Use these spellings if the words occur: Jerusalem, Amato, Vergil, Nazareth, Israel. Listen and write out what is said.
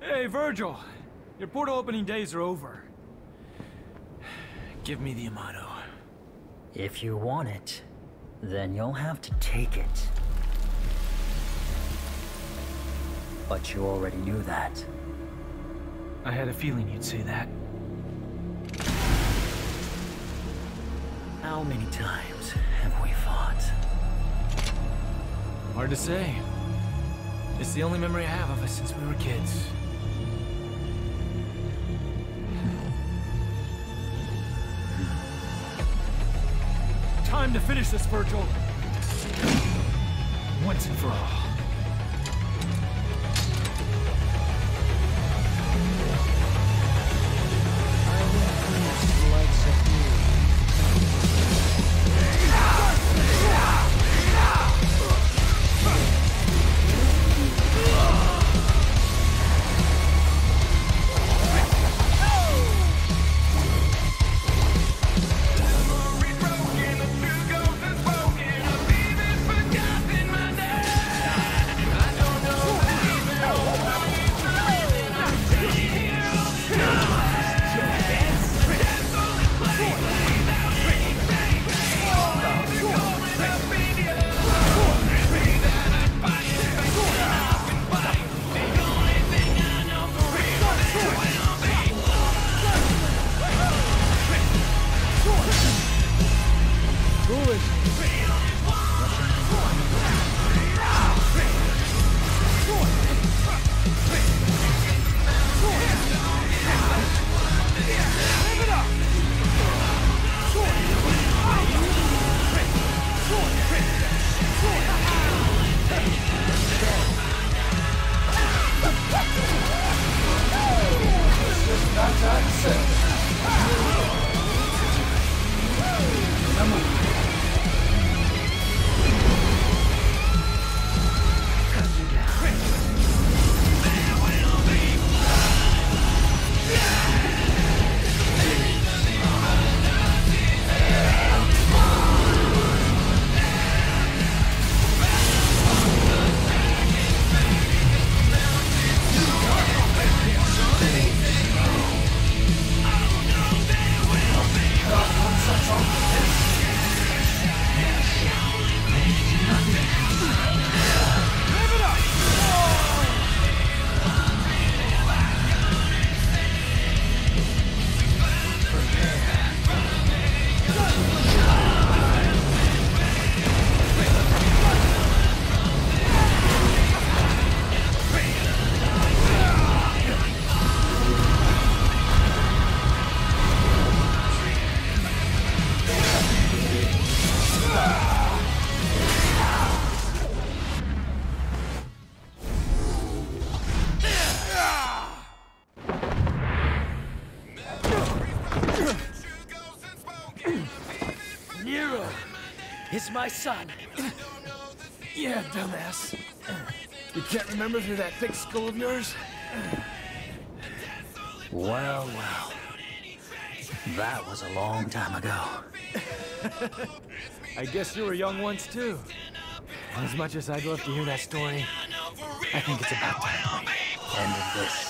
Hey, Vergil! Your portal opening days are over. Give me the Amato. If you want it, then you'll have to take it. But you already knew that. I had a feeling you'd say that. How many times have we fought? Hard to say. It's the only memory I have of us since we were kids. Time to finish this, Vergil! Once and for all. It's my son. Yeah, dumbass. You can't remember through that thick skull of yours? Well, well. That was a long time ago. I guess you were young once, too. And as much as I'd love to hear that story, I think it's about time we ended this.